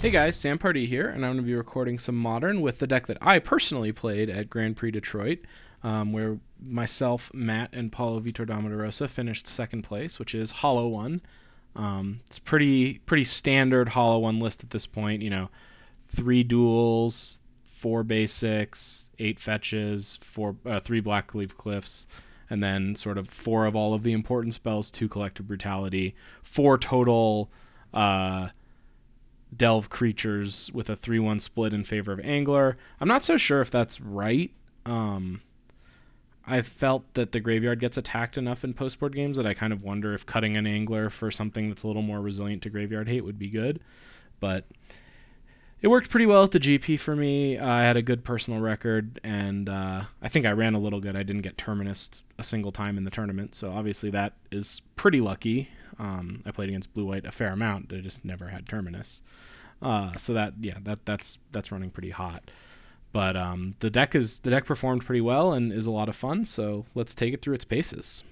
Hey guys, Sam Pardee here, and I'm going to be recording some Modern with the deck that I personally played at Grand Prix Detroit, where myself, Matt, and Paulo Vitor Domodorosa finished second place, which is Hollow One. It's pretty standard Hollow One list at this point, you know, 3 duels, 4 basics, 8 fetches, 3 Blackleaf Cliffs, and then sort of 4 of all of the important spells, 2 Collective Brutality, 4 total... delve creatures with a 3-1 split in favor of Angler. I'm not so sure if that's right. I felt that the graveyard gets attacked enough in postboard games that I kind of wonder if cutting an Angler for something that's a little more resilient to graveyard hate would be good. But it worked pretty well at the GP for me. I had a good personal record, and I think I ran a little good. I didn't get Terminus a single time in the tournament, so obviously that is pretty lucky. I played against Blue-White a fair amount. I just never had Terminus. So that, yeah, that's running pretty hot. But the deck performed pretty well and is a lot of fun, so let's take it through its paces.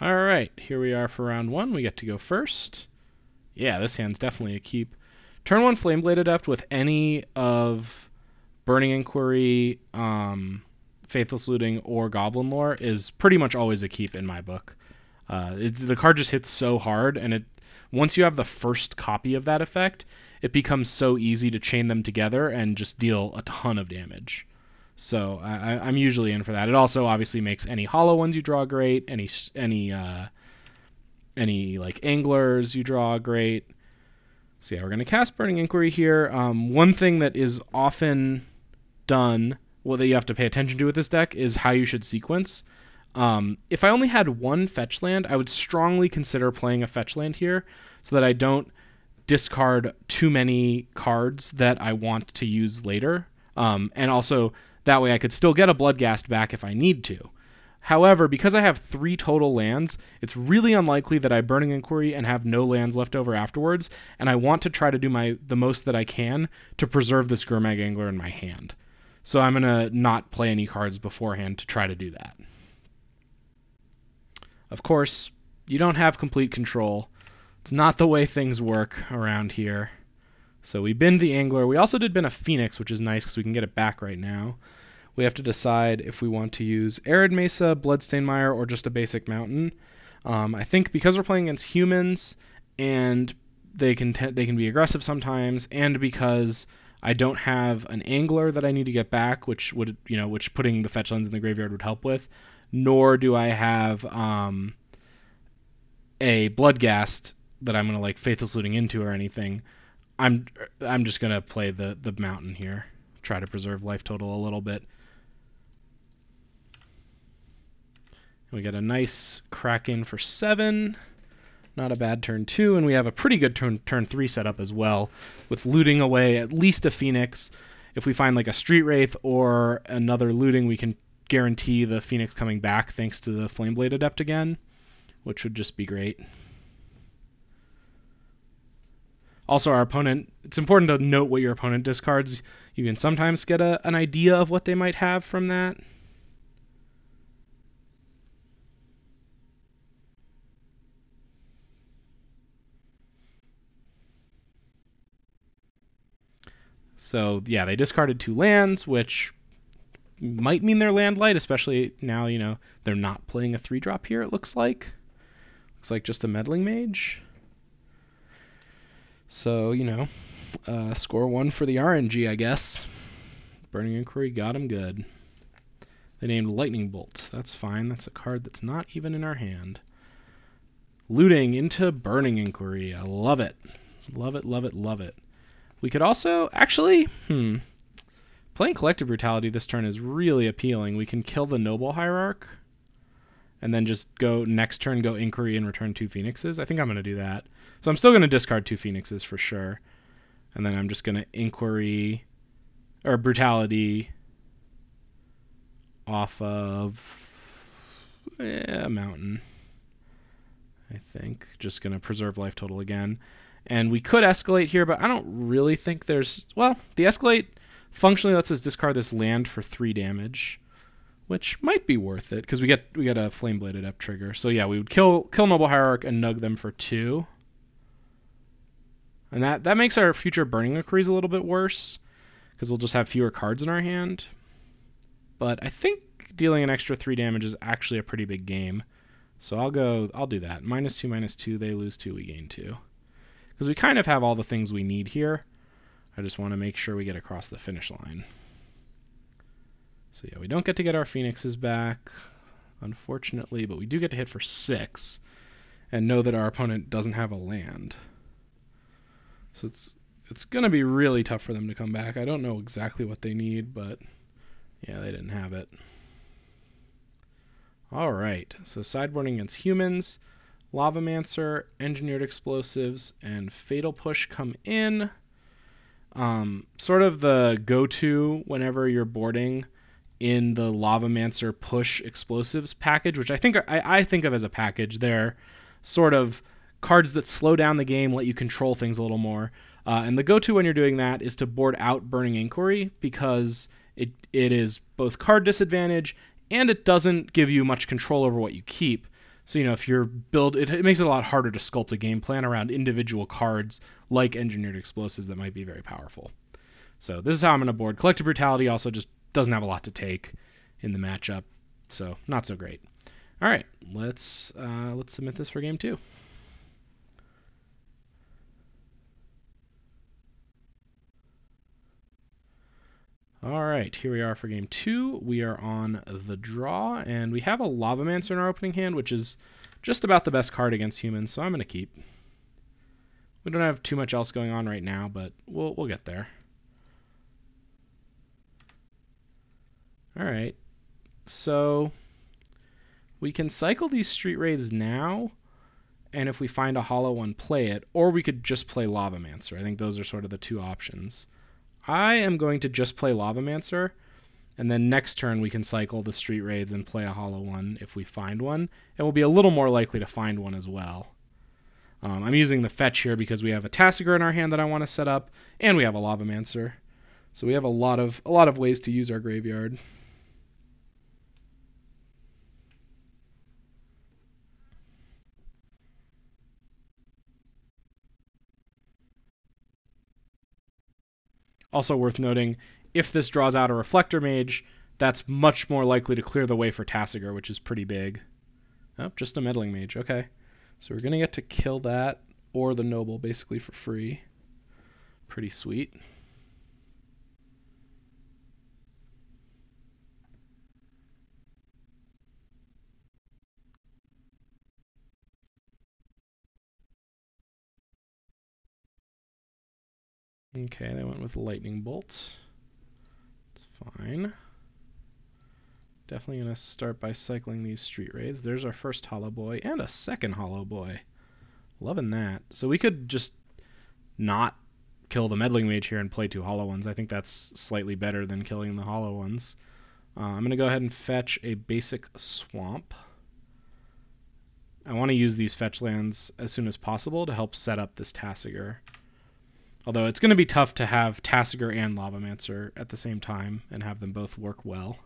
All right, here we are for round one. We get to go first. Yeah, this hand's definitely a keep. Turn 1 Flameblade Adept with any of Burning Inquiry, Faithless Looting, or Goblin Lore is pretty much always a keep in my book. The card just hits so hard, and once you have the first copy of that effect, it becomes so easy to chain them together and just deal a ton of damage. So I'm usually in for that. It also obviously makes any hollow ones you draw great, any like anglers you draw great. So yeah, we're going to cast Burning Inquiry here. One thing that is often done, well, that you have to pay attention to with this deck, is how you should sequence. If I only had 1 fetch land, I would strongly consider playing a fetch land here so that I don't discard too many cards that I want to use later. And also, that way I could still get a Bloodghast back if I need to. However, because I have 3 total lands, it's really unlikely that I Burning Inquiry and have no lands left over afterwards, and I want to try to do the most that I can to preserve this Gurmag Angler in my hand. So I'm going to not play any cards beforehand to try to do that. Of course, you don't have complete control. It's not the way things work around here. So we binned the Angler. We also did bin a Phoenix, which is nice because we can get it back right now. We have to decide if we want to use Arid Mesa, Bloodstained Mire, or just a basic mountain. I think because we're playing against humans, and they can be aggressive sometimes, and because I don't have an angler that I need to get back, which would which putting the fetch lands in the graveyard would help with, nor do I have a Bloodghast that I'm gonna like Faithless Looting into or anything. I'm just gonna play the mountain here, try to preserve life total a little bit. We get a nice crack in for 7. Not a bad turn 2, and we have a pretty good turn 3 setup as well, with looting away at least a Phoenix. If we find like a Street Wraith or another looting, we can guarantee the Phoenix coming back thanks to the Flameblade Adept again, which would just be great. Also, our opponent, it's important to note what your opponent discards. You can sometimes get an idea of what they might have from that. So, yeah, they discarded 2 lands, which might mean they're land light, especially now, they're not playing a 3-drop here, it looks like. Looks like just a Meddling Mage. So, score 1 for the RNG, I guess. Burning Inquiry got him good. They named Lightning Bolt. That's fine. That's a card that's not even in our hand. Looting into Burning Inquiry. I love it. Love it, love it, love it. We could also, actually, playing Collective Brutality this turn is really appealing. We can kill the Noble Hierarch, and then just go next turn, go Inquiry, and return 2 Phoenixes. I think I'm going to do that. So I'm still going to discard 2 Phoenixes for sure. And then I'm just going to Inquiry, or Brutality, off of Mountain, I think. Just going to preserve life total again. And we could escalate here, but I don't really think there's... Well, the escalate functionally lets us discard this land for 3 damage, which might be worth it, because we get a Flameblade Adept trigger. So yeah, we would kill Noble Hierarch and nug them for 2. And that makes our future Burning Inquiries a little bit worse, because we'll just have fewer cards in our hand. But I think dealing an extra 3 damage is actually a pretty big game. So I'll do that. -2, -2, they lose 2, we gain 2. Because we kind of have all the things we need here. I just want to make sure we get across the finish line. So yeah, we don't get to get our Phoenixes back, unfortunately, but we do get to hit for 6 and know that our opponent doesn't have a land. So it's going to be really tough for them to come back. I don't know exactly what they need, but yeah, they didn't have it. All right, so sideboarding against humans, Lava Mancer, Engineered Explosives, and Fatal Push come in. Sort of the go-to whenever you're boarding in the Lava Mancer Push Explosives package, which I think of as a package. They're sort of cards that slow down the game, let you control things a little more. And the go-to when you're doing that is to board out Burning Inquiry, because it is both card disadvantage and it doesn't give you much control over what you keep. So, you know, if you're it makes it a lot harder to sculpt a game plan around individual cards like Engineered Explosives that might be very powerful. So this is how I'm going to board. Collective Brutality also just doesn't have a lot to take in the matchup, so not so great. All right, let's submit this for game 2. All right, here we are for game 2. We are on the draw, and we have a Lava Mancer in our opening hand, which is just about the best card against humans, so I'm going to keep. We don't have too much else going on right now, but we'll get there. All right, so we can cycle these Street Wraiths now, and if we find a Hollow One, play it, or we could just play Lava Mancer. I think those are sort of the two options. I am going to just play Lava Mancer, and then next turn we can cycle the Street Wraiths and play a Hollow One if we find one, and we'll be a little more likely to find one as well. I'm using the fetch here because we have a Tasigur in our hand that I want to set up, and we have a Lava Mancer, so we have a lot of ways to use our graveyard. Also worth noting, if this draws out a Reflector Mage, that's much more likely to clear the way for Tasigur, which is pretty big. Oh, just a Meddling Mage. Okay. So we're going to get to kill that or the Noble basically for free. Pretty sweet. Okay, they went with Lightning Bolt. It's fine. Definitely going to start by cycling these Street Wraiths. There's our first Hollow Boy and a second Hollow Boy. Loving that. So we could just not kill the Meddling Mage here and play 2 Hollow Ones. I think that's slightly better than killing the Hollow Ones. I'm going to go ahead and fetch a basic Swamp. I want to use these fetch lands as soon as possible to help set up this Tasigur. Although it's going to be tough to have Tasigur and Lava Mancer at the same time and have them both work well.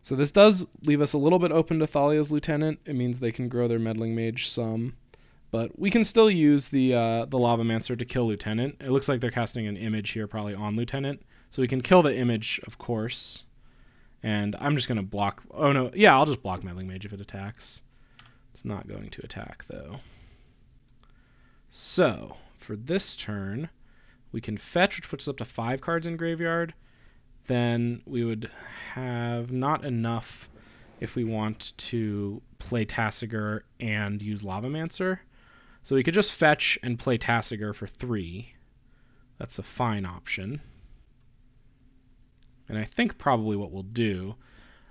So this does leave us a little bit open to Thalia's Lieutenant. It means they can grow their Meddling Mage some. But we can still use the Lava Mancer to kill Lieutenant. It looks like they're casting an image here probably on Lieutenant. So we can kill the image, of course. And I'm just going to block... Oh, no. Yeah, I'll just block Meddling Mage if it attacks. It's not going to attack, though. So, for this turn, we can fetch, which puts us up to 5 cards in graveyard. Then we would have not enough if we want to play Tasigur and use Lava Mancer. So we could just fetch and play Tasigur for 3. That's a fine option. And I think probably what we'll do.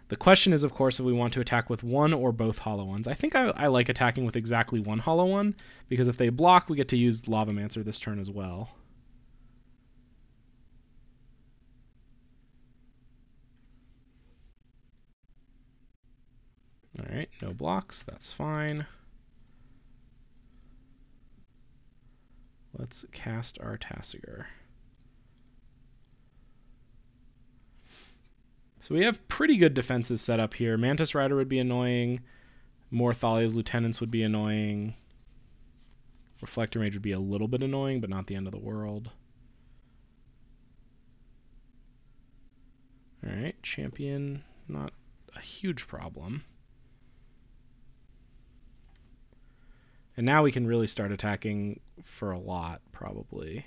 The question is, of course, if we want to attack with 1 or both Hollow Ones. I think I like attacking with exactly 1 Hollow One, because if they block, we get to use Lava Mancer this turn as well. All right, no blocks. That's fine. Let's cast our Tasigur. So we have pretty good defenses set up here. Mantis Rider would be annoying. More Thalia's Lieutenants would be annoying. Reflector Mage would be a little bit annoying, but not the end of the world. Alright, Champion, not a huge problem. And now we can really start attacking for a lot, probably.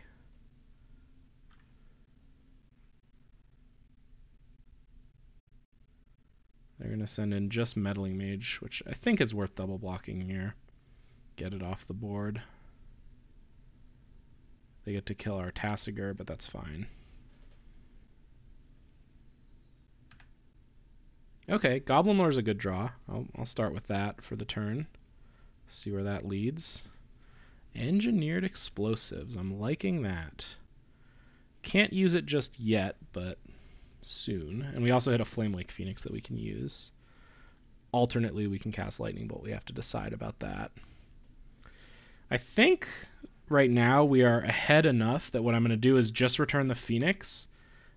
They're going to send in just Meddling Mage, which I think is worth double blocking here. Get it off the board. They get to kill our Tasigur, but that's fine. Okay, Goblin Lore is a good draw. I'll start with that for the turn. See where that leads. Engineered Explosives. I'm liking that. Can't use it just yet, but soon. And we also hit a Flamewake Phoenix that we can use. Alternately, we can cast Lightning Bolt. We have to decide about that. I think right now we are ahead enough that what I'm going to do is just return the Phoenix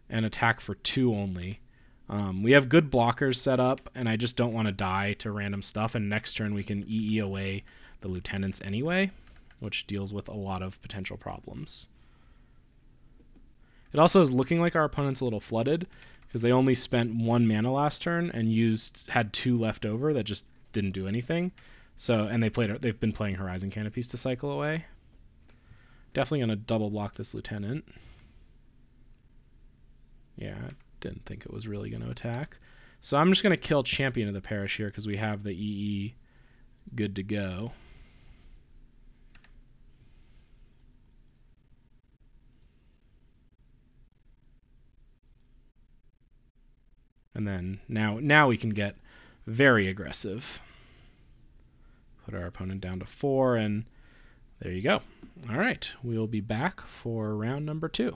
and attack for 2 only. We have good blockers set up, and I just don't want to die to random stuff, and next turn we can EE away the lieutenants anyway, which deals with a lot of potential problems. It also is looking like our opponent's a little flooded, because they only spent 1 mana last turn and had 2 left over that just didn't do anything. So, and they've been playing Horizon Canopies to cycle away. Definitely going to double block this lieutenant. Yeah, didn't think it was really going to attack. So I'm just going to kill Champion of the Parish here because we have the EE good to go. And then now we can get very aggressive. Put our opponent down to 4, and there you go. All right, we'll be back for round number 2.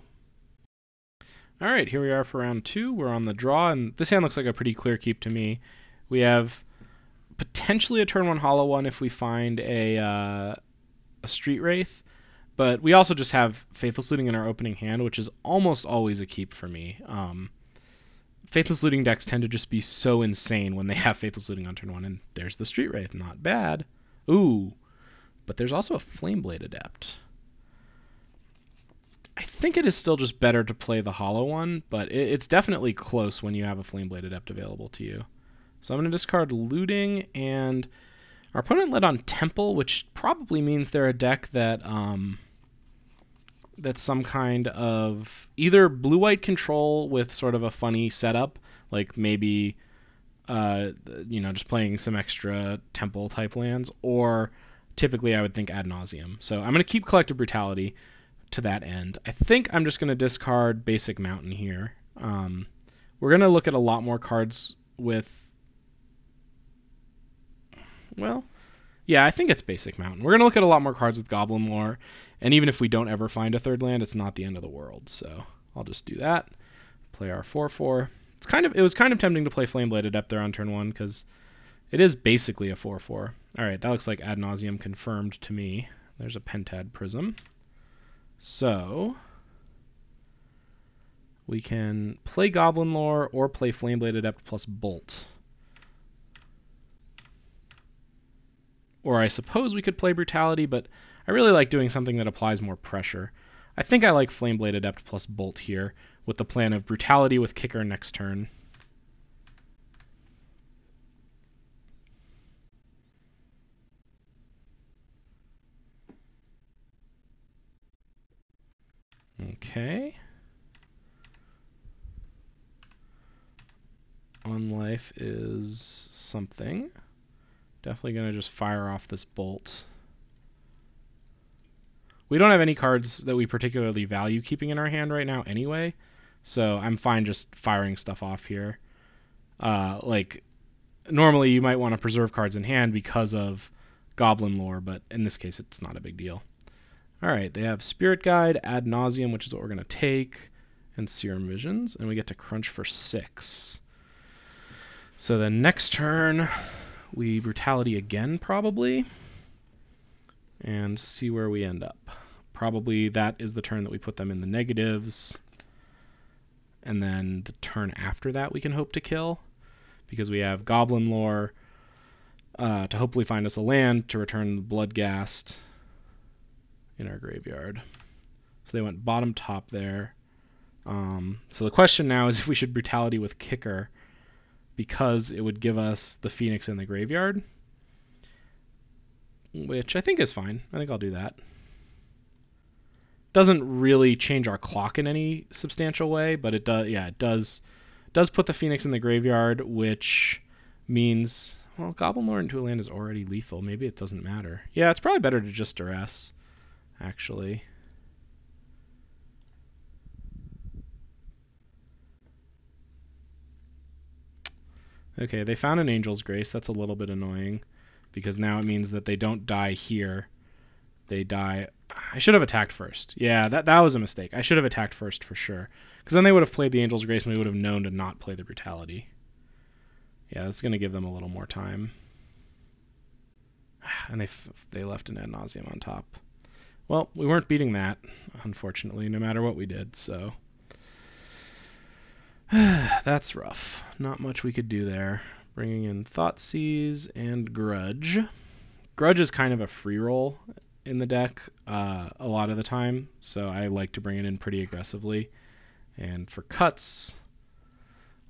All right, here we are for round 2. We're on the draw, and this hand looks like a pretty clear keep to me. We have potentially a turn 1 Hollow One if we find a Street Wraith, but we also just have Faithless Looting in our opening hand, which is almost always a keep for me. Faithless Looting decks tend to just be so insane when they have Faithless Looting on turn 1, and there's the Street Wraith. Not bad. Ooh, but there's also a Flameblade Adept. I think it is still just better to play the Hollow One, but it's definitely close when you have a Flameblade Adept available to you. So I'm going to discard Looting, and our opponent led on Temple, which probably means they're a deck that that's some kind of either blue-white control with sort of a funny setup, like maybe just playing some extra Temple type lands, or typically I would think Ad Nauseam. So I'm going to keep Collective Brutality to that end. I think I'm just going to discard Basic Mountain here. We're going to look at a lot more cards with... Well, yeah, I think it's Basic Mountain. We're going to look at a lot more cards with Goblin Lore, and even if we don't ever find a third land, it's not the end of the world, so I'll just do that. Play our 4-4. It was kind of tempting to play Flameblade Adept there on turn 1, because it is basically a 4-4. All right, that looks like Ad Nauseam confirmed to me. There's a Pentad Prism. So, we can play Goblin Lore or play Flameblade Adept plus Bolt. Or I suppose we could play Brutality, but I really like doing something that applies more pressure. I think I like Flameblade Adept plus Bolt here, with the plan of Brutality with Kicker next turn. Okay. Unlife is something. Definitely going to just fire off this Bolt. We don't have any cards that we particularly value keeping in our hand right now anyway, so I'm fine just firing stuff off here. Like, normally you might want to preserve cards in hand because of Goblin Lore, but in this case it's not a big deal. Alright, they have Spirit Guide, Ad Nauseam, which is what we're going to take, and Serum Visions, and we get to crunch for 6. So then next turn, we Brutality again, probably, and see where we end up. Probably that is the turn that we put them in the negatives, and then the turn after that we can hope to kill, because we have Goblin Lore to hopefully find us a land to return the Bloodghast in our graveyard. So they went bottom top there. So the question now is if we should Brutality with Kicker, because it would give us the Phoenix in the graveyard, which I think is fine. I think I'll do that. Doesn't really change our clock in any substantial way, but it does. Yeah, it does put the Phoenix in the graveyard, which means, well, Goblin Lord into a land is already lethal. Maybe it doesn't matter. Yeah, it's probably better to just Duress, actually. Okay, they found an Angel's Grace. That's a little bit annoying, because now it means that they don't die here. They die... I should have attacked first. Yeah, that was a mistake. I should have attacked first for sure, because then they would have played the Angel's Grace and we would have known to not play the Brutality. Yeah, that's going to give them a little more time. And they left an Ad Nauseam on top. Well, we weren't beating that, unfortunately, no matter what we did, so... That's rough. Not much we could do there. Bringing in Thoughtseize and Grudge. Grudge is kind of a free roll in the deck a lot of the time, so I like to bring it in pretty aggressively. And for cuts,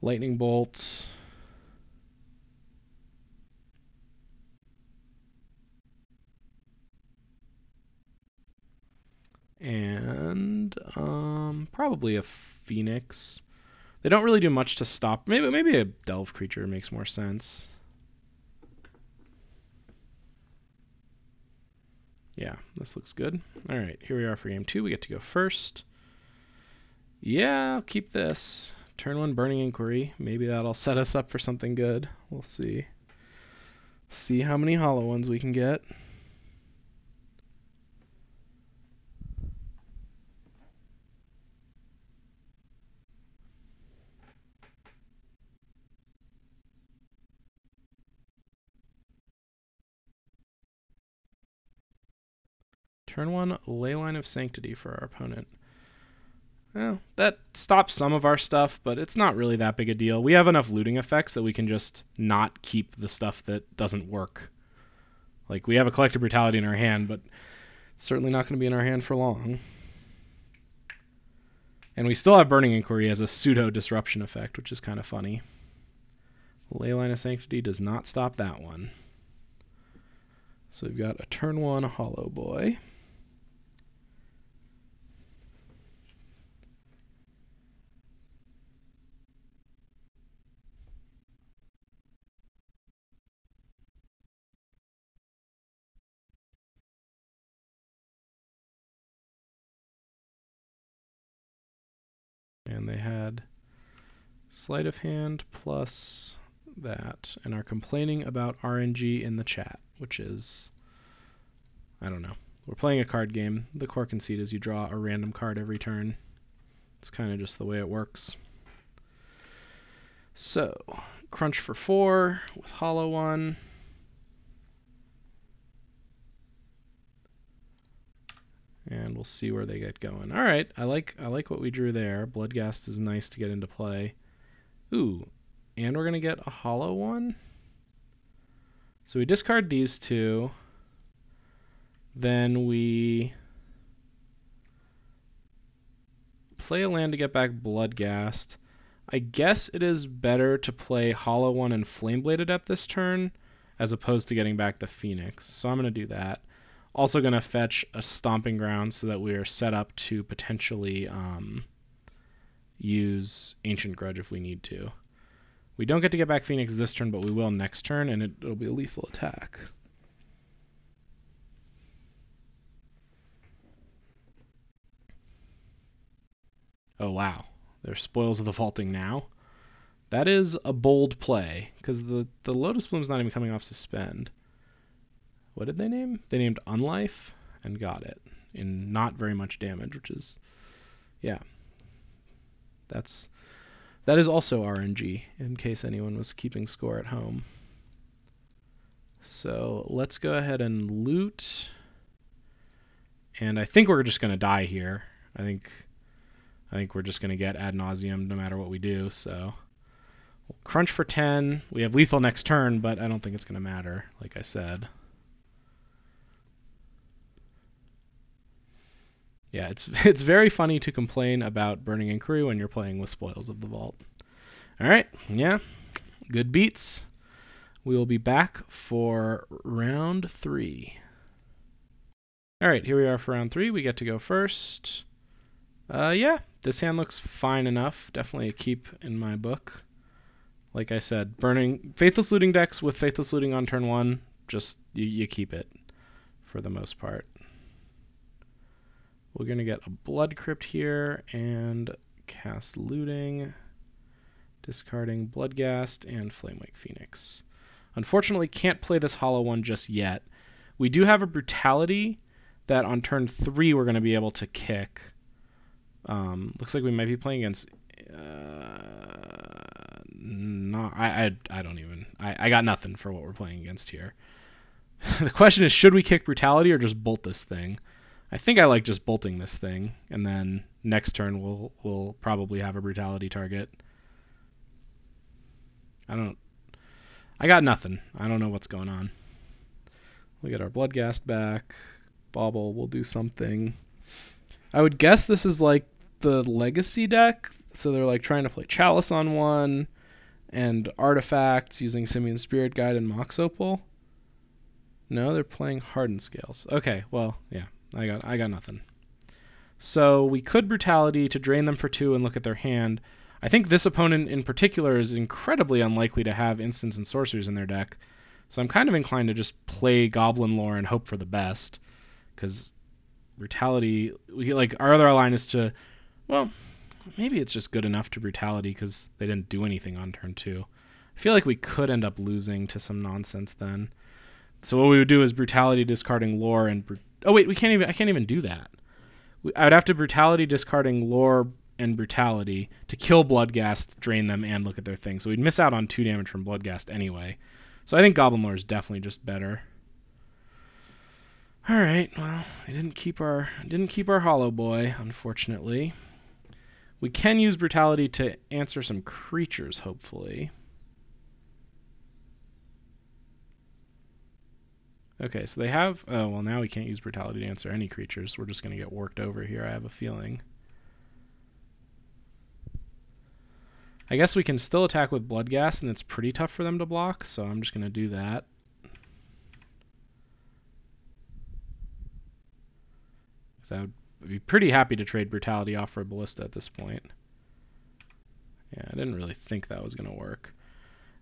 Lightning Bolt. And probably a Phoenix. They don't really do much to stop. Maybe a delve creature makes more sense. Yeah, this looks good. All right, here we are for game 2. We get to go first. Yeah, I'll keep this. Turn 1 Burning Inquiry. Maybe that'll set us up for something good. We'll see. See how many Hollow Ones we can get. Turn 1, Leyline of Sanctity for our opponent. Well, that stops some of our stuff, but it's not really that big a deal. We have enough looting effects that we can just not keep the stuff that doesn't work. Like, we have a Collective Brutality in our hand, but it's certainly not going to be in our hand for long. And we still have Burning Inquiry as a pseudo-disruption effect, which is kind of funny. Leyline of Sanctity does not stop that one. So we've got a turn 1 Hollow Boy. And they had sleight of hand plus that, and are complaining about RNG in the chat, which is, I don't know. We're playing a card game. The core conceit is you draw a random card every turn. It's kind of just the way it works. So, crunch for 4 with Hollow One. And we'll see where they get going. All right, I like what we drew there. Bloodghast is nice to get into play. Ooh, and we're going to get a Hollow One. So we discard these two. Then we play a land to get back Bloodghast. I guess it is better to play Hollow One and Flameblade Adept this turn as opposed to getting back the Phoenix. So I'm going to do that. Also going to fetch a Stomping Ground so that we are set up to potentially use Ancient Grudge if we need to. We don't get to get back Phoenix this turn, but we will next turn, and it'll be a lethal attack. Oh, wow. There's Spoils of the Vaulting now. That is a bold play, because the Lotus Bloom's not even coming off Suspend. What did they name? They named Unlife and got it in not very much damage, which is... yeah. That is also RNG, in case anyone was keeping score at home. So let's go ahead and loot. And I think we're just going to die here. I think I think we're just going to get Ad Nauseam no matter what we do, so... We'll crunch for 10. We have lethal next turn, but I don't think it's going to matter, like I said. Yeah, it's very funny to complain about Burning Inquiry when you're playing with Spoils of the Vault. All right, yeah, good beats. We will be back for round 3. All right, here we are for round 3. We get to go first. Yeah, this hand looks fine enough. Definitely a keep in my book. Like I said, Faithless Looting decks with Faithless Looting on turn 1, just you keep it for the most part. We're going to get a Blood Crypt here and cast Looting, discarding Bloodghast and Flamewake Phoenix. Unfortunately, can't play this Hollow One just yet. We do have a Brutality that on turn 3 we're going to be able to kick. Looks like we might be playing against... no, I don't even... I got nothing for what we're playing against here. The question is, should we kick Brutality or just bolt this thing? I think I like just bolting this thing, and then next turn we'll probably have a Brutality target. I got nothing. I don't know what's going on. We get our Bloodghast back. Bobble will do something. I would guess this is like the Legacy deck, so they're like trying to play Chalice on one, and Artifacts using Simian Spirit Guide and Mox Opal. No, they're playing Hardened Scales. Okay, well, yeah. I got nothing. So we could Brutality to drain them for 2 and look at their hand. I think this opponent in particular is incredibly unlikely to have instants and sorceries in their deck, so I'm kind of inclined to just play Goblin Lore and hope for the best, because Brutality, our other line is to, well, maybe it's just good enough to Brutality because they didn't do anything on turn 2. I feel like we could end up losing to some nonsense then. So what we would do is Brutality discarding Lore and... Oh wait, I can't even do that. I would have to Brutality discarding Lore and Brutality to kill Bloodghast, drain them, and look at their thing. So we'd miss out on 2 damage from Bloodghast anyway. So I think Goblin Lore is definitely just better. All right, well, I didn't keep our Hollow Boy, unfortunately. We can use Brutality to answer some creatures, hopefully. Okay, so they have... Oh, well, now we can't use Brutality to answer any creatures. We're just going to get worked over here, I have a feeling. I guess we can still attack with Bloodghast, and it's pretty tough for them to block, so I'm just going to do that. So I would be pretty happy to trade Brutality off for Ballista at this point. Yeah, I didn't really think that was going to work.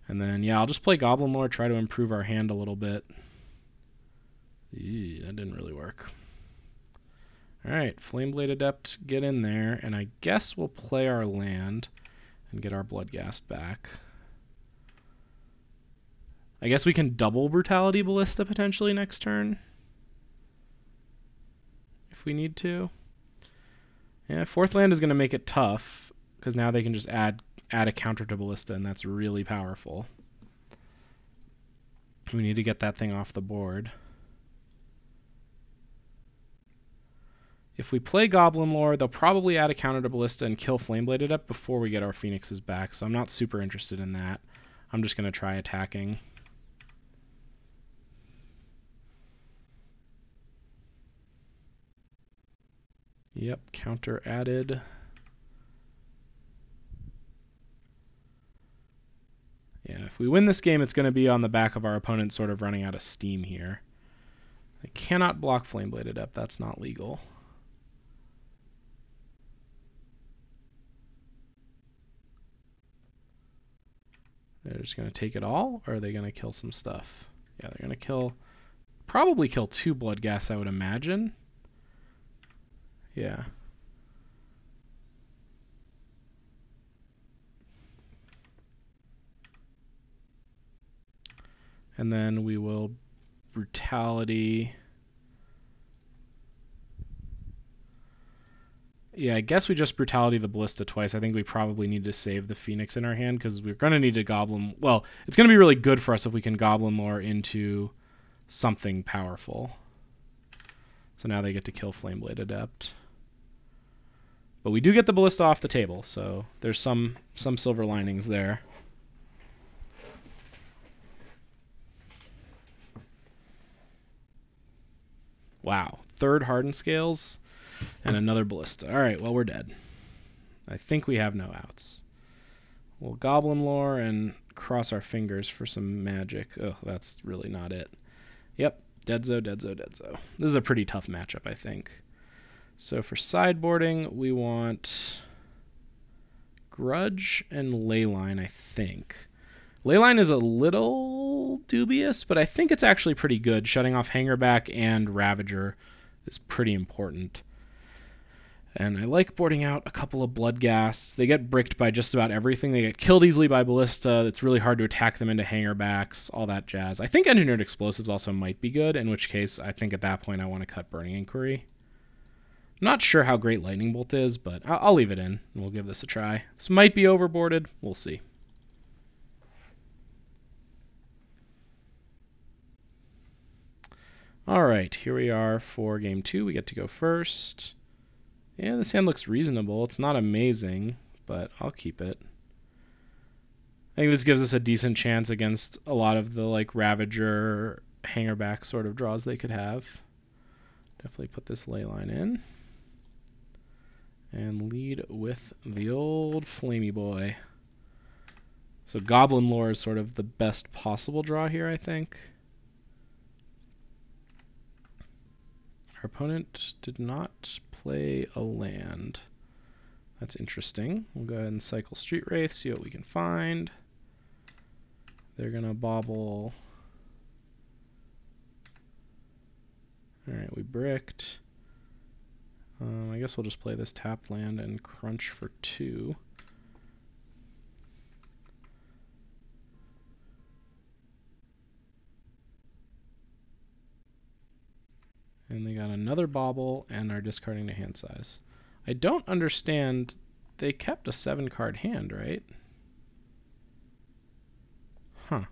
And then, yeah, I'll just play Goblin Lore, try to improve our hand a little bit. Eee, that didn't really work. Alright, Flameblade Adept, get in there, and I guess we'll play our land and get our Bloodghast back. I guess we can double Brutality Ballista potentially next turn, if we need to. Yeah, fourth land is going to make it tough, because now they can just add a counter to Ballista, and that's really powerful. We need to get that thing off the board. If we play Goblin Lore, they'll probably add a counter to Ballista and kill Flameblade Adept before we get our Phoenixes back, so I'm not super interested in that. I'm just going to try attacking. Yep, counter added. Yeah, if we win this game, it's going to be on the back of our opponent sort of running out of steam here. They cannot block Flameblade Adept, that's not legal. They're just going to take it all, or are they going to kill some stuff? Yeah, they're going to probably kill 2 Bloodghast, I would imagine. Yeah. And then we will Brutality. Yeah, I guess we just Brutality the Ballista twice. I think we probably need to save the Phoenix in our hand because we're going to need to Goblin... Well, it's going to be really good for us if we can Goblin Lore into something powerful. So now they get to kill Flameblade Adept. But we do get the Ballista off the table, so there's some silver linings there. Wow, third Hardened Scales and another Ballista. All right, well, we're dead. I think we have no outs. We'll Goblin Lore and cross our fingers for some magic. Oh, that's really not it. Yep, Deadzo, Deadzo, Deadzo. This is a pretty tough matchup, I think. So for sideboarding, we want Grudge and Leyline, I think. Leyline is a little dubious, but I think it's actually pretty good. Shutting off Hangarback and Ravager is pretty important. And I like boarding out a couple of Bloodghasts. They get bricked by just about everything. They get killed easily by Ballista. It's really hard to attack them into Hangerbacks, all that jazz. I think Engineered Explosives also might be good, in which case I think at that point I want to cut Burning Inquiry. I'm not sure how great Lightning Bolt is, but I'll leave it in, and we'll give this a try. This might be overboarded. We'll see. Alright, here we are for game two. We get to go first. Yeah, this hand looks reasonable. It's not amazing, but I'll keep it. I think this gives us a decent chance against a lot of the like Ravager, Hangarback sort of draws they could have. Definitely put this Leyline in. And lead with the old Flamey Boy. So Goblin Lore is sort of the best possible draw here, I think. Our opponent did not play a land. That's interesting. We'll go ahead and cycle Street Wraith, see what we can find. They're going to bobble. Alright, we bricked. I guess we'll just play this tap land and crunch for two. And they got another bobble and are discarding to hand size. I don't understand. They kept a 7-card hand, right? Huh.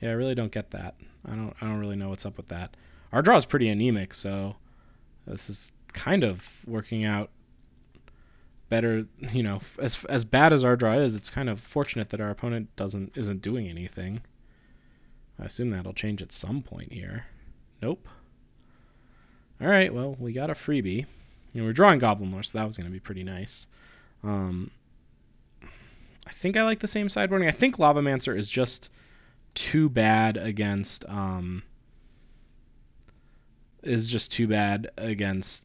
Yeah, I really don't get that. I don't really know what's up with that. Our draw is pretty anemic, so this is kind of working out better, you know, as bad as our draw is, it's kind of fortunate that our opponent isn't doing anything. I assume that'll change at some point here. Nope. Alright, well, we got a freebie. You know, we're drawing Goblin Lore, so that was going to be pretty nice. I think I like the same sideboarding. I think Lava Mancer is just too bad against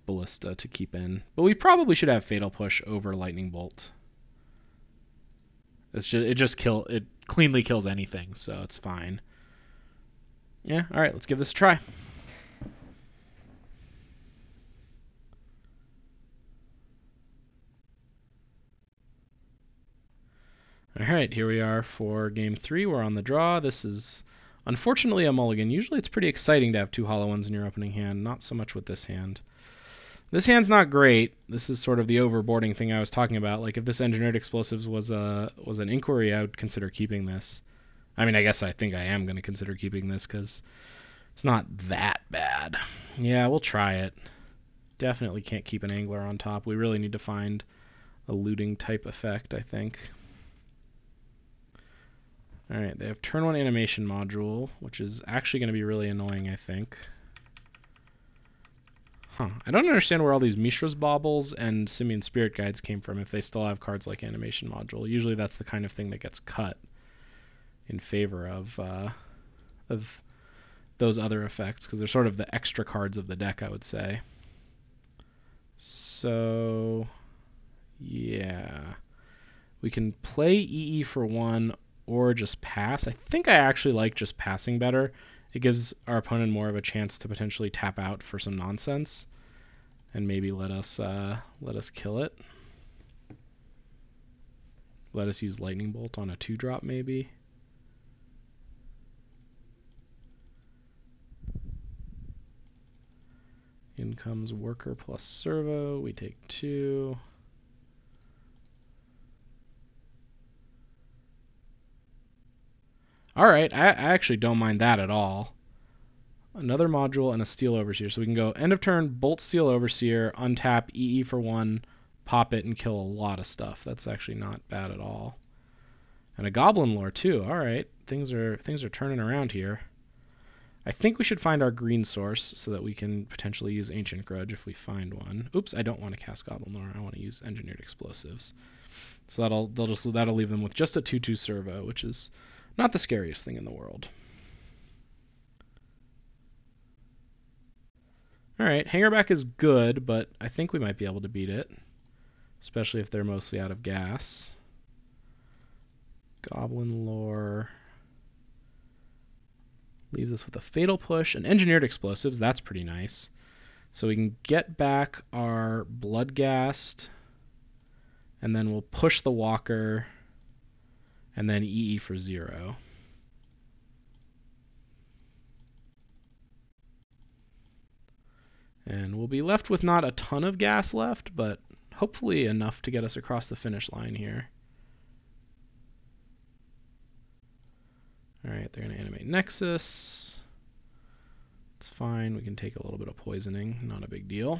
Ballista to keep in. But we probably should have Fatal Push over Lightning Bolt. It cleanly kills anything, so it's fine. Yeah, alright, let's give this a try. Alright, here we are for game three. We're on the draw. This is unfortunately a mulligan. Usually it's pretty exciting to have two Hollow Ones in your opening hand. Not so much with this hand. This hand's not great. This is sort of the overboarding thing I was talking about. Like if this Engineered Explosives was an Inquiry, I would consider keeping this. I mean, I guess I think I am going to consider keeping this because it's not that bad. Yeah, we'll try it. Definitely can't keep an Angler on top. We really need to find a looting type effect, I think. Alright, they have turn 1 Animation Module, which is actually going to be really annoying, I think. Huh. I don't understand where all these Mishra's Baubles and Simian Spirit Guides came from if they still have cards like Animation Module. Usually that's the kind of thing that gets cut in favor of those other effects, because they're sort of the extra cards of the deck, I would say. So, yeah. We can play EE for 1, or just pass. I think I actually like just passing better. It gives our opponent more of a chance to potentially tap out for some nonsense and maybe let us kill it. Let us use Lightning Bolt on a 2-drop maybe. In comes Worker plus Servo. We take 2. Alright, I actually don't mind that at all. Another module and a Steel Overseer. So we can go end of turn, Bolt Steel Overseer, untap, EE for 1, pop it and kill a lot of stuff. That's actually not bad at all. And a Goblin Lore too. All right, things are turning around here. I think we should find our green source so that we can potentially use Ancient Grudge if we find one. Oops, I don't want to cast Goblin Lore. I want to use Engineered Explosives. So that'll leave them with just a 2/2 servo, which is not the scariest thing in the world. All right, Hangarback is good, but I think we might be able to beat it, especially if they're mostly out of gas. Goblin Lore leaves us with a Fatal Push and Engineered Explosives. That's pretty nice. So we can get back our Bloodghast, and then we'll push the Walker, and then EE for 0. And we'll be left with not a ton of gas left, but hopefully enough to get us across the finish line here. All right, they're going to animate Nexus. It's fine. We can take a little bit of poisoning. Not a big deal.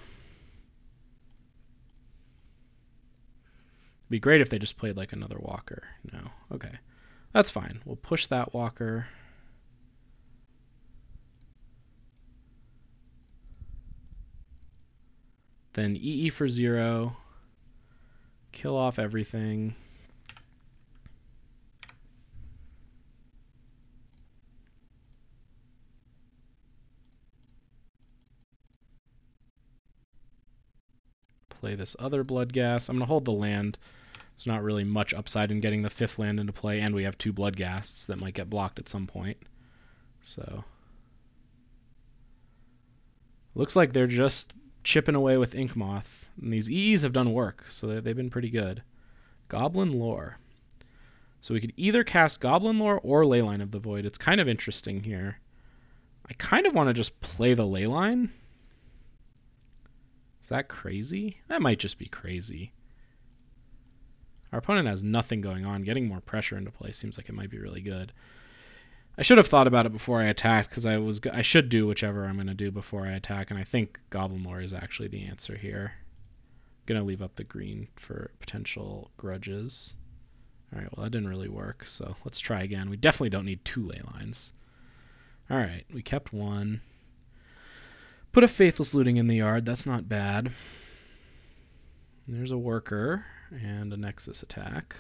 It'd be great if they just played like another Walker. No. Okay. That's fine. We'll push that Walker. Then EE for 0. Kill off everything. Play this other Bloodghast. I'm going to hold the land. There's not really much upside in getting the 5th land into play, and we have 2 Bloodghasts that might get blocked at some point. So looks like they're just chipping away with Ink Moth. And these EEs have done work, so they've been pretty good. Goblin Lore. So we could either cast Goblin Lore or Leyline of the Void. It's kind of interesting here. I kind of want to just play the Leyline. Is that crazy? That might just be crazy. Our opponent has nothing going on. Getting more pressure into play seems like it might be really good. I should have thought about it before I attacked, because I should do whichever I'm going to do before I attack, and I think Goblin Lore is actually the answer here. I'm going to leave up the green for potential grudges. All right, well, that didn't really work, so let's try again. We definitely don't need 2 ley lines. All right, we kept 1. Put a Faithless Looting in the yard. That's not bad. And there's a Worker and a Nexus attack.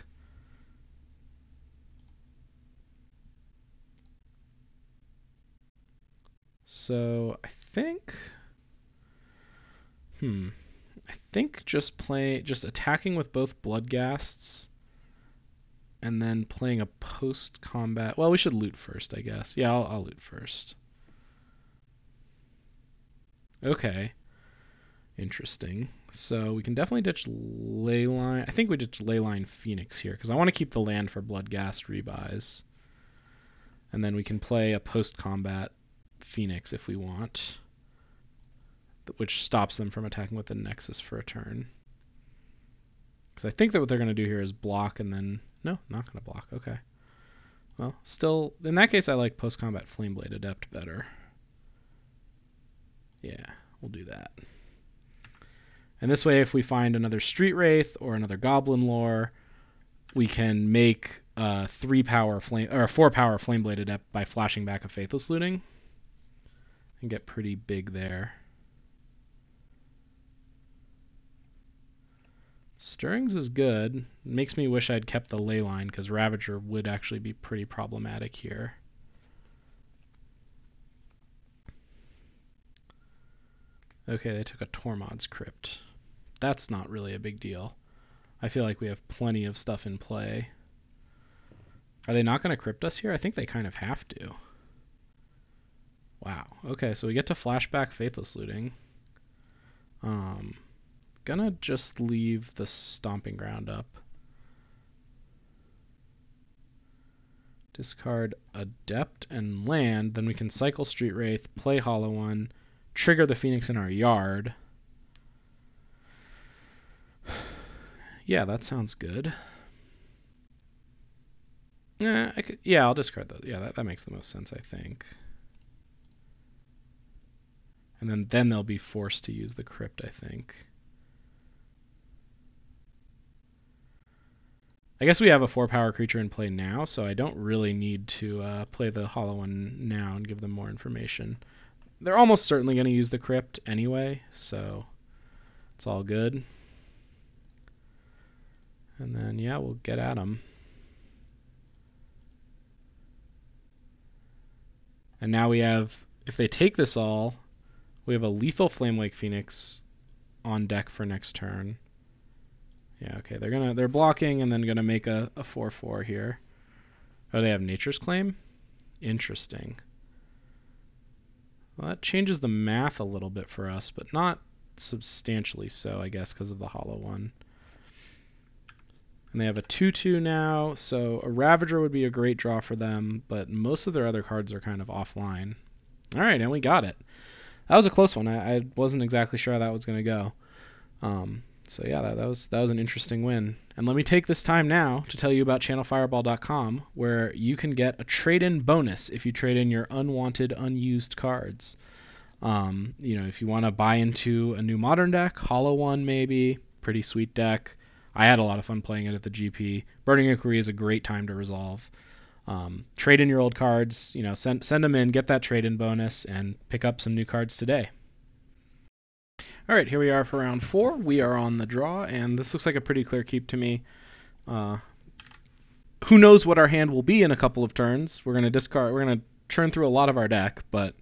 So I think, I think just attacking with both Bloodghasts and then playing a post-combat. Well, we should loot first, I guess. Yeah, I'll loot first. Okay, interesting. So we can definitely ditch Leyline. I think we ditch Leyline Phoenix here because I want to keep the land for Bloodghast rebuys. And then we can play a post-combat Phoenix if we want, which stops them from attacking with the Nexus for a turn. Because I think that what they're going to do here is block and then... No, not going to block. Okay. Well, still... In that case, I like post-combat Flameblade Adept better. Yeah, we'll do that. And this way, if we find another Street Wraith or another Goblin Lore, we can make a 4-power Flameblade Adept by flashing back a Faithless Looting and get pretty big there. Stirrings is good. It makes me wish I'd kept the ley line because Ravager would actually be pretty problematic here. Okay, they took a Tormod's Crypt. That's not really a big deal. I feel like we have plenty of stuff in play. Are they not going to crypt us here? I think they kind of have to. Wow. Okay, so we get to flashback Faithless Looting. Gonna just leave the Stomping Ground up. Discard Adept and land. Then we can cycle Street Wraith, play Hollow One, trigger the Phoenix in our yard. Yeah, that sounds good. Yeah, I'll discard those. Yeah, that makes the most sense, I think. And then they'll be forced to use the Crypt, I think. I guess we have a 4-power creature in play now, so I don't really need to play the Hollow One now and give them more information. They're almost certainly going to use the Crypt anyway, so it's all good. And then, yeah, we'll get at them. And now we have, if they take this all, we have a lethal Flamewake Phoenix on deck for next turn. Yeah, okay, they're blocking and then gonna make a 4/4 here. Oh, they have Nature's Claim? Interesting. Well, that changes the math a little bit for us, but not substantially so, I guess, because of the Hollow One. And they have a 2/2 now, so a Ravager would be a great draw for them, but most of their other cards are kind of offline. Alright, and we got it. That was a close one. I wasn't exactly sure how that was gonna go. So yeah, that was an interesting win. And let me take this time now to tell you about channelfireball.com, where you can get a trade-in bonus if you trade in your unwanted, unused cards. You know, if you want to buy into a new modern deck, Hollow One maybe, pretty sweet deck. I had a lot of fun playing it at the GP. Burning Inquiry is a great time to resolve. Trade in your old cards, you know, send them in, get that trade-in bonus, and pick up some new cards today. All right, here we are for round 4. We are on the draw, and this looks like a pretty clear keep to me. Who knows what our hand will be in a couple of turns? We're gonna discard. We're gonna churn through a lot of our deck, but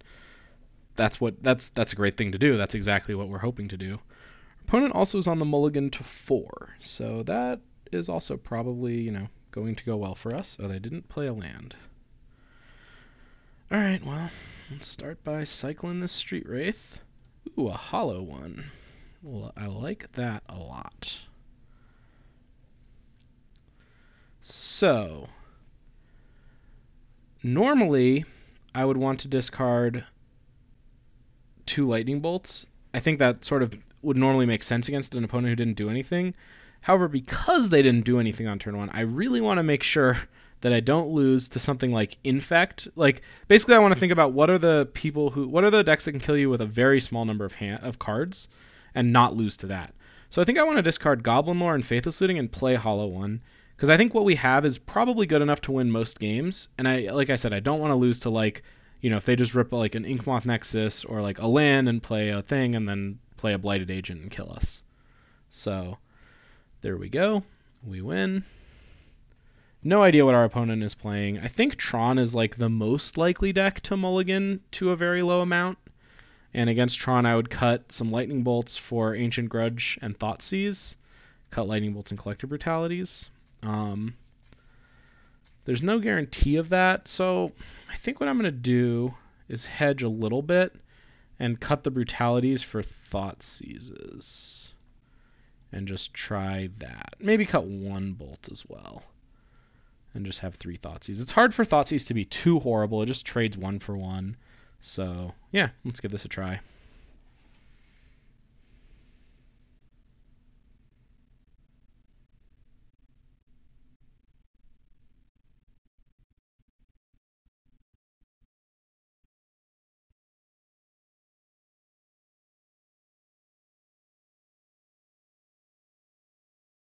that's a great thing to do. That's exactly what we're hoping to do. Our opponent also is on the mulligan to 4, so that is also probably, you know, going to go well for us. Oh, they didn't play a land. All right, well, let's start by cycling this Street Wraith. Ooh, a Hollow One. Well, I like that a lot. So, normally, I would want to discard 2 Lightning Bolts. I think that sort of would normally make sense against an opponent who didn't do anything. However, because they didn't do anything on turn 1, I really want to make sure that I don't lose to something like Infect. Like, basically I want to think about what are the decks that can kill you with a very small number of cards and not lose to that. So I think I want to discard Goblin Lore and Faithless Looting and play Hollow One, because I think what we have is probably good enough to win most games. And I, like I said, I don't want to lose to, like, you know, if they just rip like an Inkmoth Nexus or like a land and play a thing and then play a Blighted Agent and kill us. So there we go. We win. No idea what our opponent is playing. I think Tron is like the most likely deck to mulligan to a very low amount. And against Tron, I would cut some Lightning Bolts for Ancient Grudge and Thoughtseize. Cut Lightning Bolts and Collective Brutalities. There's no guarantee of that, so I think what I'm going to do is hedge a little bit and cut the Brutalities for Thoughtseizes. And just try that. Maybe cut 1 Bolt as well. And just have 3 Thoughtseize. It's hard for Thoughtseize to be too horrible. It just trades 1 for 1. So, yeah, let's give this a try.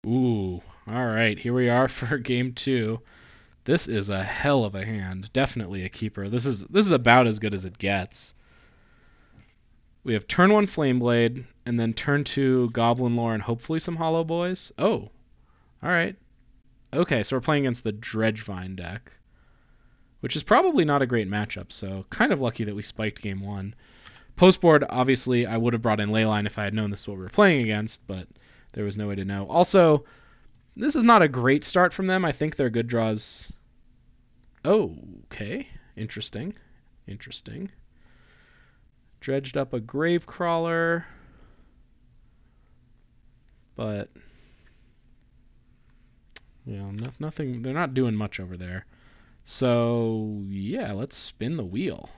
Ooh, all right, here we are for game 2. This is a hell of a hand. Definitely a keeper. This is about as good as it gets. We have turn 1 Flameblade, and then turn 2 Goblin Lore, and hopefully some Hollow Boys. Oh, all right. Okay, so we're playing against the Dredgevine deck, which is probably not a great matchup, so kind of lucky that we spiked game 1. Postboard, obviously, I would have brought in Leyline if I had known this is what we were playing against, but there was no way to know. Also, this is not a great start from them. I think their good draws... Oh, okay. Interesting. Interesting. Dredged up a Gravecrawler. But, you know, nothing... They're not doing much over there. So, yeah, let's spin the wheel.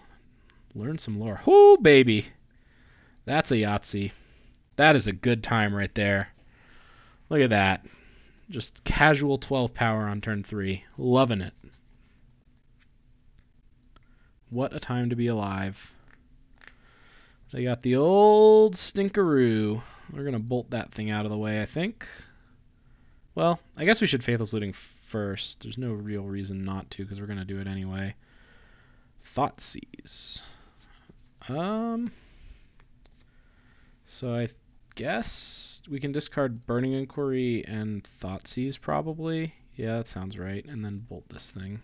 Learn some lore. Ooh, baby! That's a Yahtzee. That is a good time right there. Look at that. Just casual 12 power on turn 3. Loving it. What a time to be alive. They got the old stinkeroo. We're going to bolt that thing out of the way, I think. Well, I guess we should Faithless Looting first. There's no real reason not to, because we're going to do it anyway. Thoughtseize. So I guess we can discard Burning Inquiry and Thoughtseize, probably. Yeah, that sounds right. And then bolt this thing.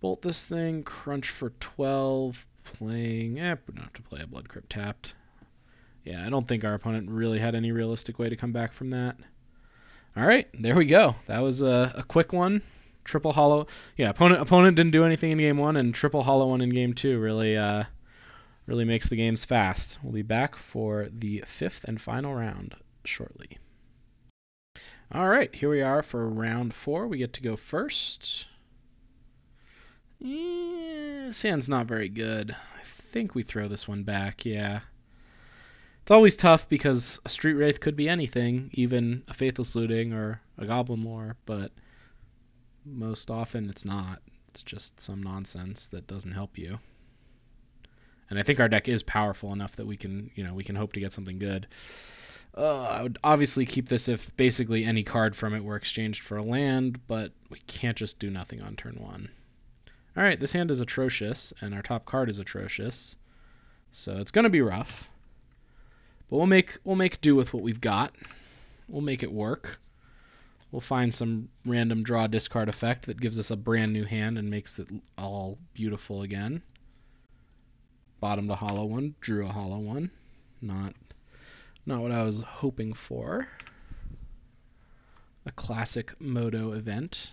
Bolt this thing, crunch for 12, playing... Eh, we don't have to play a Blood Crypt tapped. Yeah, I don't think our opponent really had any realistic way to come back from that. All right, there we go. That was a quick one. Triple Hollow... Yeah, opponent didn't do anything in Game 1, and Triple Hollow One in Game 2 really makes the games fast. We'll be back for the 5th and final round shortly. All right, here we are for round 4. We get to go first. This hand's not very good. I think we throw this one back, yeah. It's always tough because a Street Wraith could be anything, even a Faithless Looting or a Goblin Lore, but most often it's not. It's just some nonsense that doesn't help you. And I think our deck is powerful enough that we can, you know, we can hope to get something good. I would obviously keep this if basically any card from it were exchanged for a land, but we can't just do nothing on turn 1. All right, this hand is atrocious, and our top card is atrocious, so it's going to be rough. But we'll make do with what we've got. We'll make it work. We'll find some random draw discard effect that gives us a brand new hand and makes it all beautiful again. Bottomed a Hollow One, drew a Hollow One. Not what I was hoping for. A classic Modo event.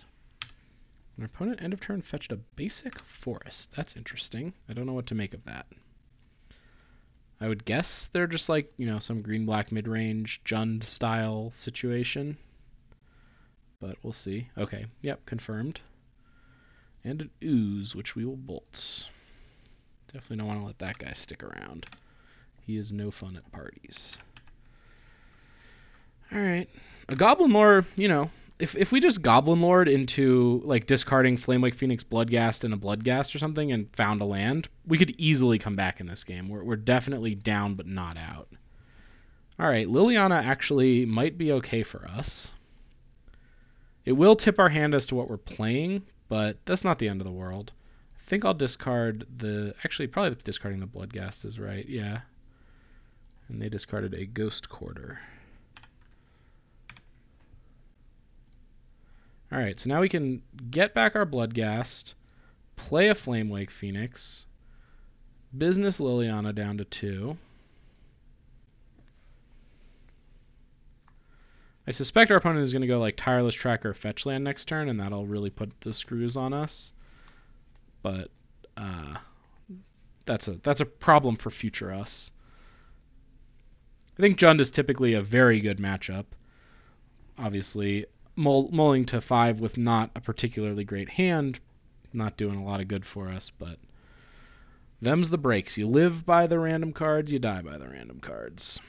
Our opponent, end of turn, fetched a basic forest. That's interesting. I don't know what to make of that. I would guess they're just like, you know, some green-black mid-range, Jund-style situation. But we'll see. Okay, yep, confirmed. And an Ooze, which we will bolt. Definitely don't want to let that guy stick around. He is no fun at parties. All right. A Goblin Lore, you know... If we just Goblin Lord into, like, discarding Flamewake Phoenix, Bloodghast, and a Bloodghast or something and found a land, we could easily come back in this game. We're definitely down but not out. All right, Liliana actually might be okay for us. It will tip our hand as to what we're playing, but that's not the end of the world. I think I'll discard the... Actually, probably discarding the Bloodghast is right, yeah. And they discarded a Ghost Quarter. All right, so now we can get back our Bloodghast, play a Flamewake Phoenix, business Liliana down to 2. I suspect our opponent is going to go like Tireless Tracker, fetch land next turn, and that'll really put the screws on us. But that's a problem for future us. I think Jund is typically a very good matchup. Obviously. Mulling to 5 with not a particularly great hand, not doing a lot of good for us, but them's the breaks. You live by the random cards, you die by the random cards.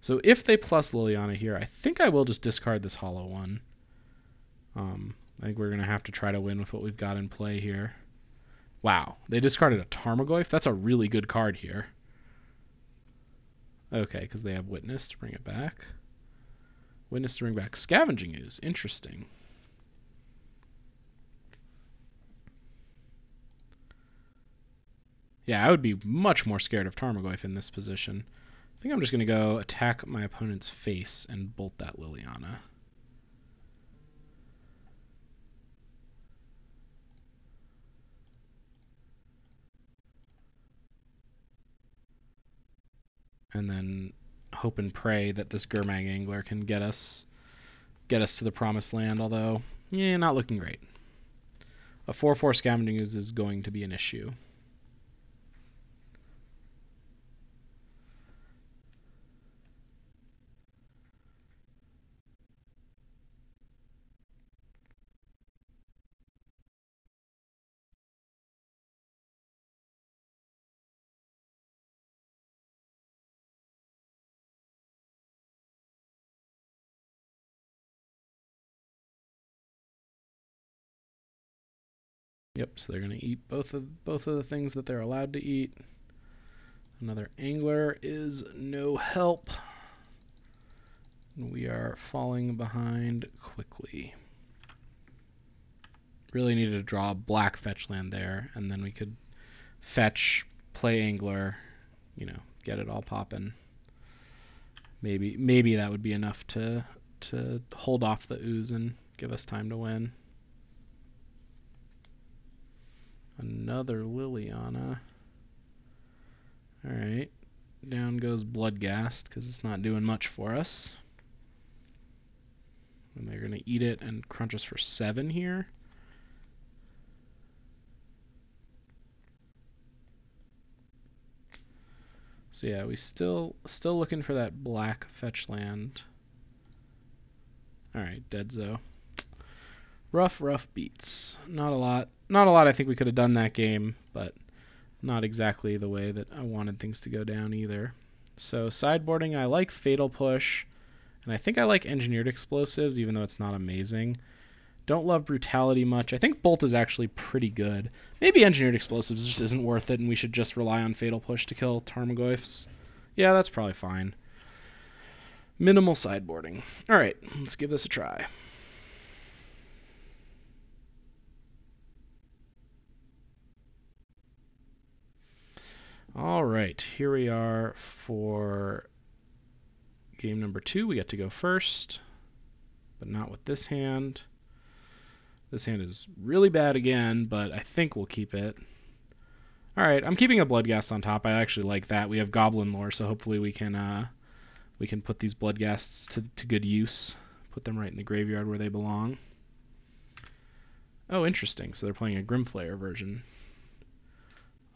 So if they plus Liliana here, I think I will just discard this Hollow One. I think we're going to have to try to win with what we've got in play here. Wow, they discarded a Tarmogoyf? That's a really good card here. Okay, because they have Witness to bring it back. Witness to bring back Scavenging Ooze. Interesting. Yeah, I would be much more scared of Tarmogoyf in this position. I think I'm just going to go attack my opponent's face and bolt that Liliana. And then... hope and pray that this Gurmag Angler can get us to the promised land, although, yeah, not looking great. A 4-4 Scavenging Ooze is going to be an issue. Yep, so they're going to eat both of the things that they're allowed to eat. Another Angler is no help. And we are falling behind quickly. Really needed to draw black fetch land there, and then we could fetch, play Angler, you know, get it all poppin'. Maybe that would be enough to hold off the ooze and give us time to win. Another Liliana. All right, down goes Bloodghast because it's not doing much for us. And they're gonna eat it and crunch us for 7 here. So yeah, we still looking for that black fetch land. All right, Deadzo. Rough beats. Not a lot I think we could have done that game, but not exactly the way that I wanted things to go down either. So sideboarding, I like Fatal Push, and I think I like Engineered Explosives, even though it's not amazing. Don't love Brutality much. I think Bolt is actually pretty good. Maybe Engineered Explosives just isn't worth it, and we should just rely on Fatal Push to kill Tarmogoyfs. Yeah, that's probably fine. Minimal sideboarding. All right, let's give this a try. All right, here we are for game number 2. We get to go first, but not with this hand. This hand is really bad again, but I think we'll keep it. All right, I'm keeping a Bloodghast on top. I actually like that. We have Goblin Lore, so hopefully we can put these Bloodghasts to good use. Put them right in the graveyard where they belong. Oh, interesting. So they're playing a Grimflayer version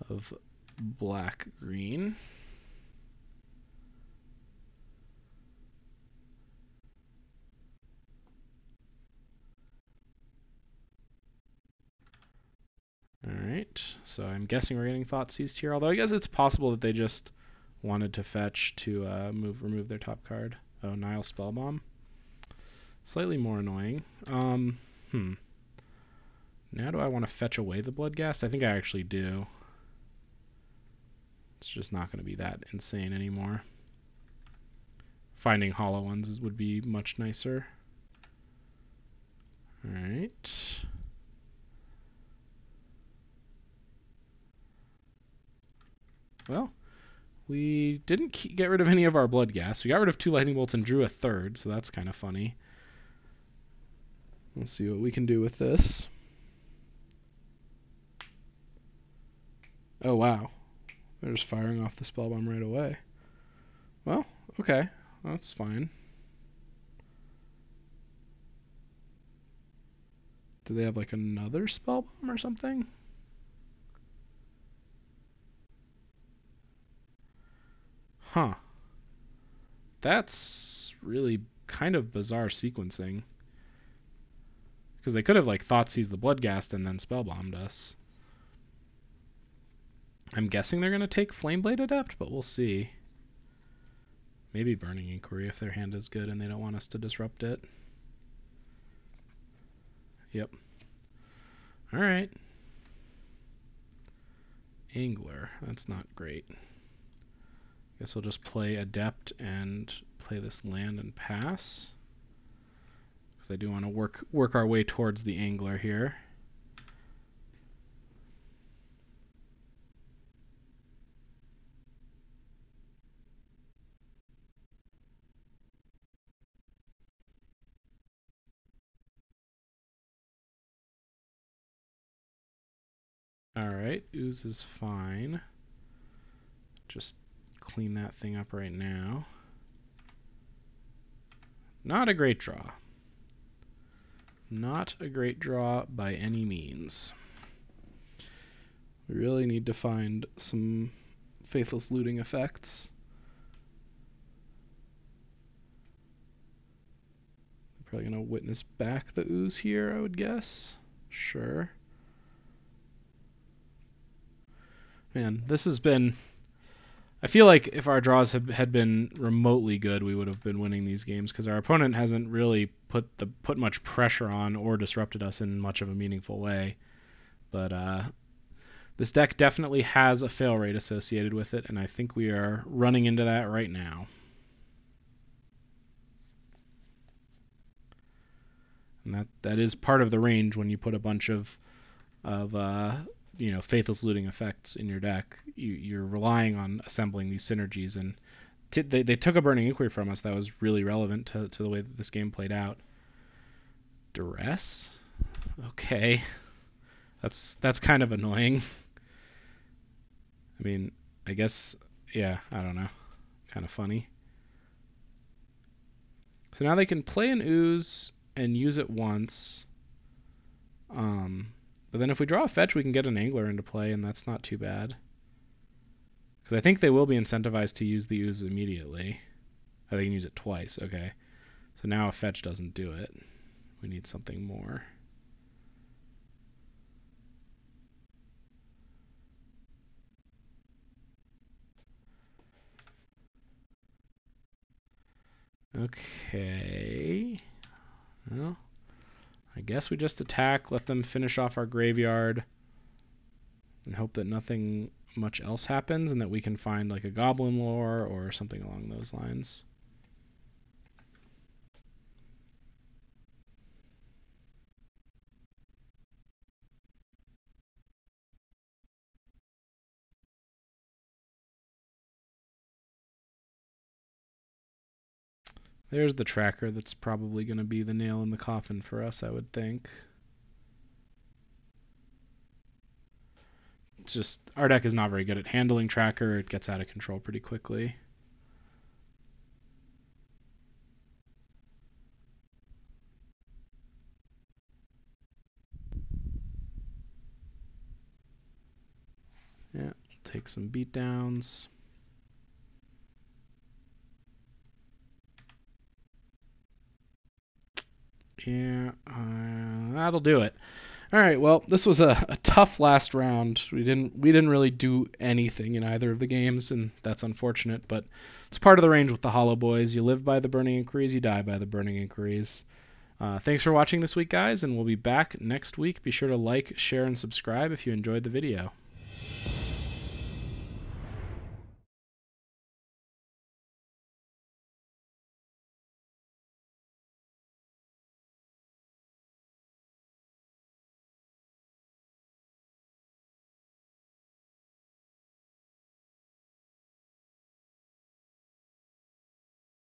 of black green. All right, so I'm guessing we're getting Thoughtseize here, although I guess it's possible that they just wanted to fetch to remove their top card. Oh, Nile Spellbomb. Slightly more annoying. Now do I want to fetch away the Bloodghast? I think I actually do. It's just not going to be that insane anymore. Finding Hollow Ones would be much nicer. All right. Well, we didn't get rid of any of our Bloodghast. We got rid of 2 Lightning Bolts and drew a 3rd, so that's kind of funny. Let's see what we can do with this. Oh, wow. They're just firing off the Spellbomb right away. Well, okay. That's fine. Do they have, like, another Spellbomb or something? Huh. That's really kind of bizarre sequencing. Because they could have, like, Thoughtseize the Bloodghast and then Spellbombed us. I'm guessing they're going to take Flameblade Adept, but we'll see. Maybe Burning Inquiry if their hand is good and they don't want us to disrupt it. Yep. All right. Angler. That's not great. Guess we'll just play Adept and play this land and pass. Because I do want to work our way towards the Angler here. Alright, ooze is fine. Just clean that thing up right now. Not a great draw. Not a great draw by any means. We really need to find some Faithless Looting effects. I'm probably going to witness back the ooze here, I would guess. Sure. Man, this has been... I feel like if our draws had been remotely good, we would have been winning these games because our opponent hasn't really put much pressure on or disrupted us in much of a meaningful way. But this deck definitely has a fail rate associated with it, and I think we are running into that right now. And that is part of the range when you put a bunch of Faithless Looting effects in your deck. You're relying on assembling these synergies, and they took a Burning Inquiry from us that was really relevant to the way that this game played out. Duress? Okay. That's kind of annoying. I mean, I guess, yeah, I don't know. Kind of funny. So now they can play an Ooze and use it once. But then if we draw a fetch, we can get an Angler into play, and that's not too bad. Because I think they will be incentivized to use the Ooze immediately. Oh, they can use it twice, okay. So now a fetch doesn't do it. We need something more. Okay. Well, I guess we just attack, let them finish off our graveyard, and hope that nothing much else happens and that we can find like a Goblin Lore or something along those lines. There's the tracker. That's probably going to be the nail in the coffin for us, I would think. It's just, our deck is not very good at handling tracker. It gets out of control pretty quickly. Yeah, take some beatdowns. Yeah, that'll do it. All right, well, this was a tough last round. We didn't really do anything in either of the games, and that's unfortunate, but it's part of the range with the Hollow Boys. You live by the Burning Inquiries, you die by the Burning Inquiries. Thanks for watching this week, guys, and we'll be back next week. Be sure to like, share, and subscribe if you enjoyed the video.